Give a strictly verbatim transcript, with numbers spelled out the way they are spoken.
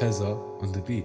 Tezza on the beat.